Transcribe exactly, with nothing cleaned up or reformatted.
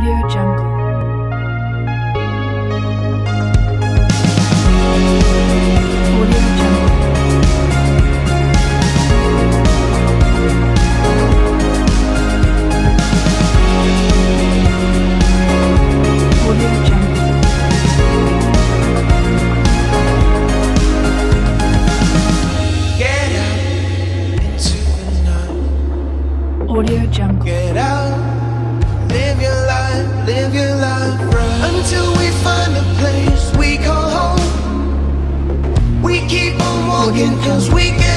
Audio Jungle. Audio Jungle. Get out, live your life, live your life, right? Until we find a place we call home. We keep on walking, cause we can.